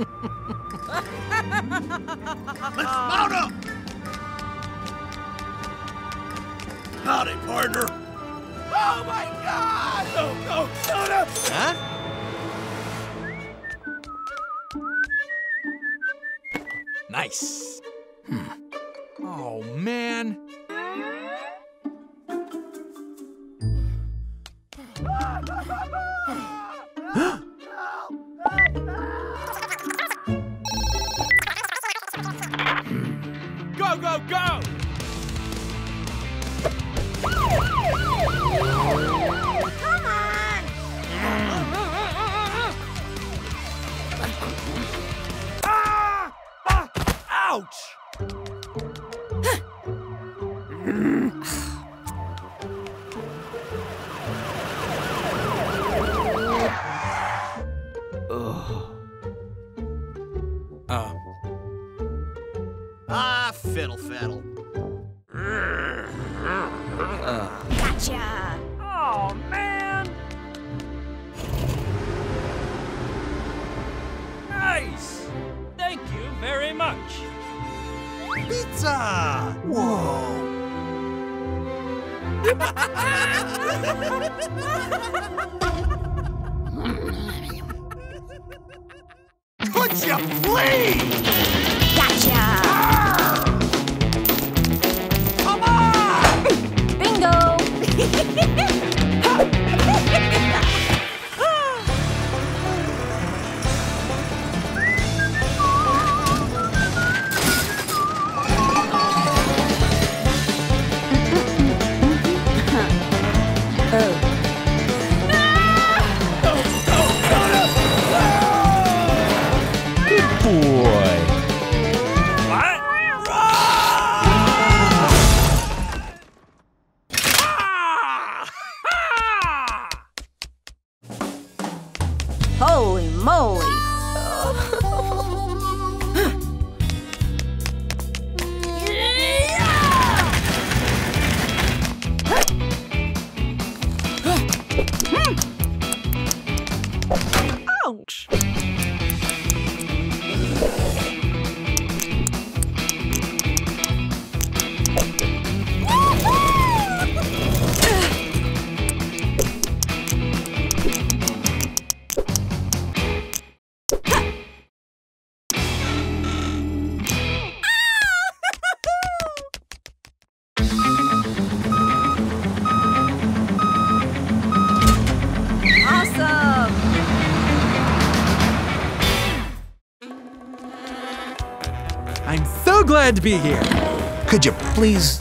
Let's mount up! Howdy, partner. Oh, my God! Oh, no, soda! Huh? Nice. Oh, man. Go, go, go! Come on! Ah! Ah! Ouch! Fiddle faddle. Gotcha! Oh, man! Nice! Thank you very much. Pizza! Whoa! Could you please? Gotcha! Holy moly! Ouch! I'm so glad to be here. Could you please?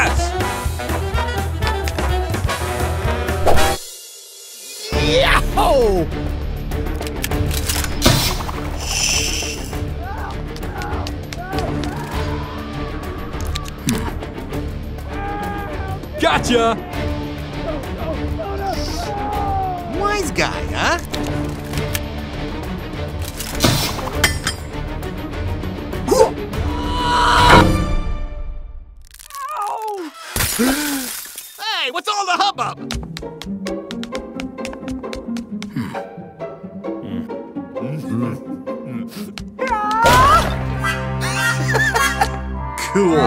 Yes. Yahoo! Gotcha. Wise guy, huh? Ow! Hey, what's all the hubbub? Cool.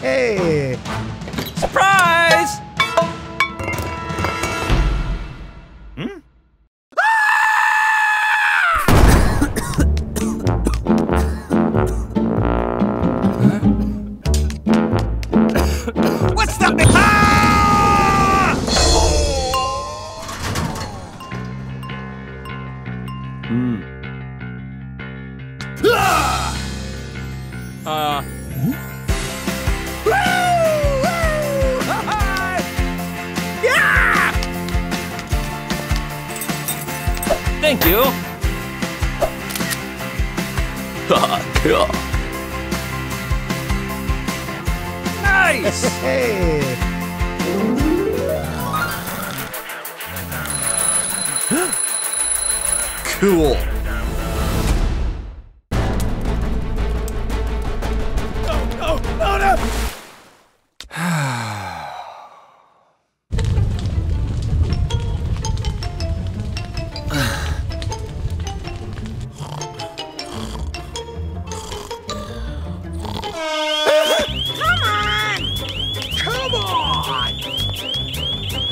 Hey! Surprise! Hmm? What's the big... Ah! Thank you. Nice. Cool.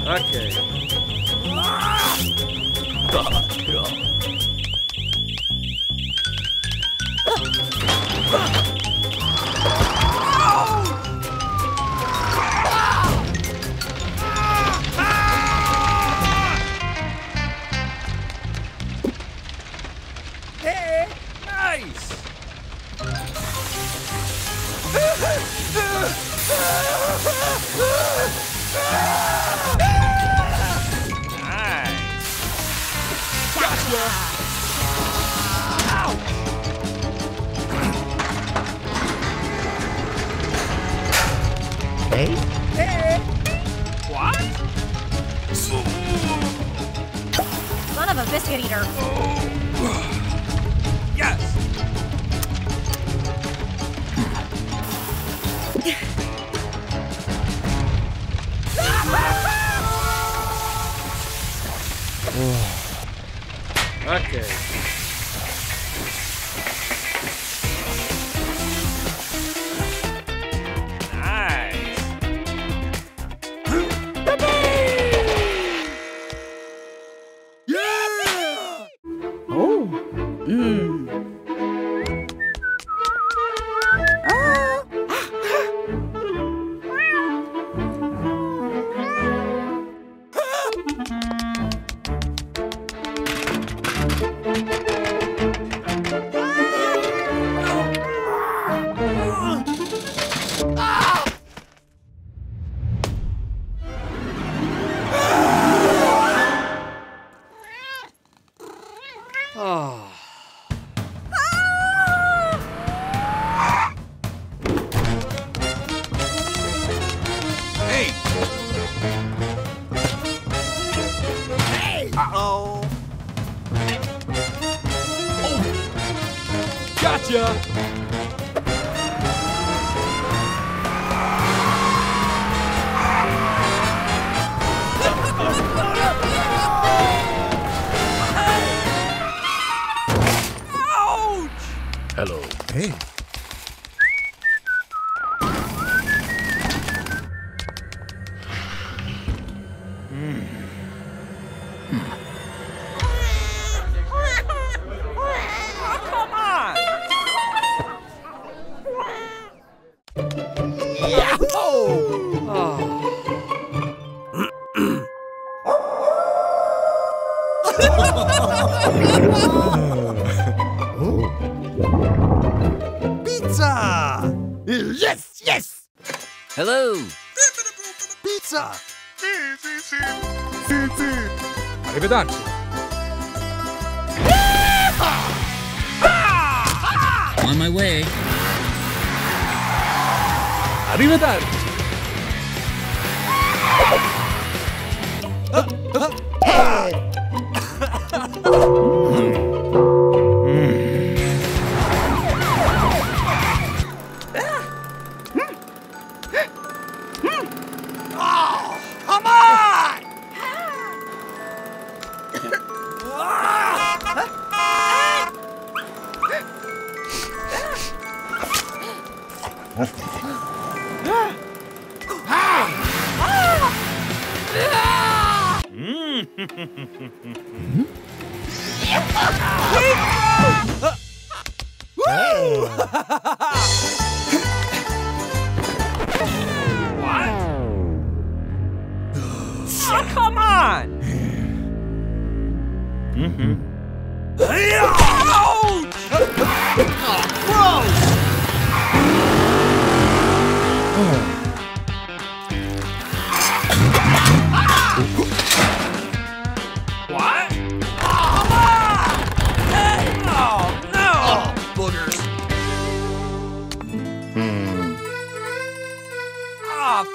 Okay. Hey, nice. Nice. Gotcha. Ow. Hey? Hey? What? Son of a biscuit eater. Oh. Yes. Okay. Nice. Yeah! Oh. Hello. Hey. On my way. Arrivederci.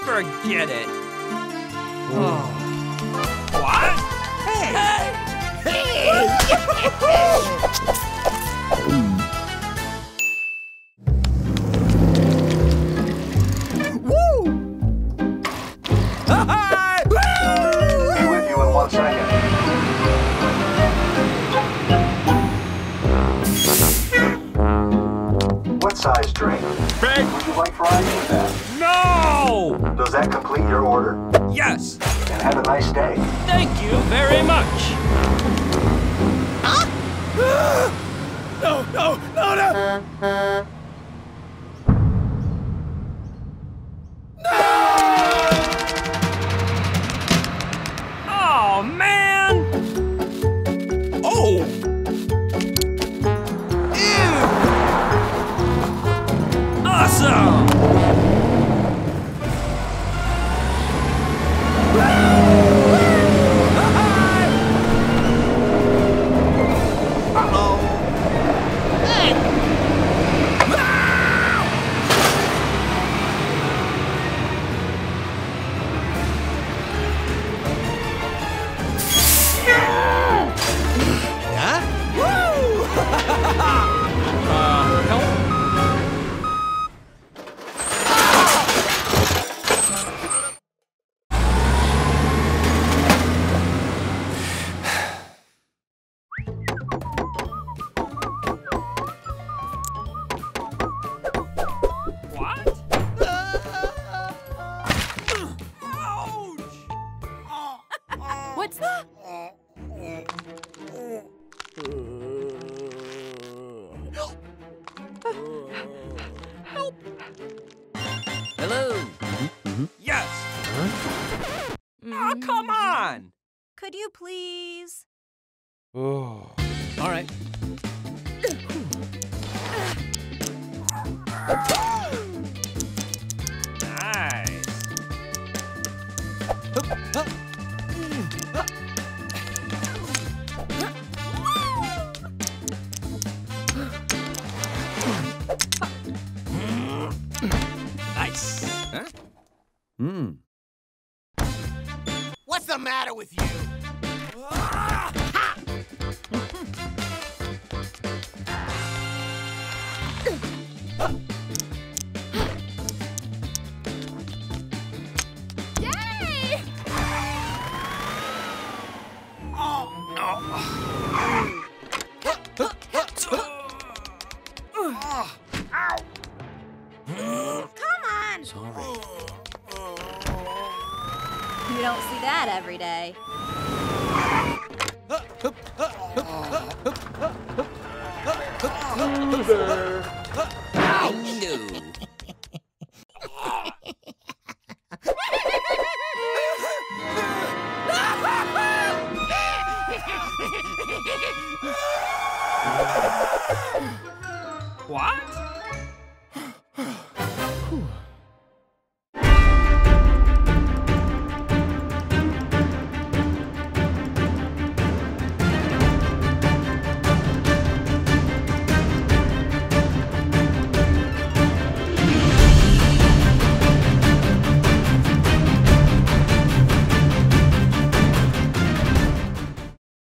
Forget it. Oh. What? Hey! Hey! Woo! Hi! Be with you in 1 second. What size drink? Big. Would you like fries with that? No! Does that complete your order? Yes. Have a nice day. Thank you very much. Huh? No, no, no, no! No! Oh, man! Oh! Ew! Awesome! What?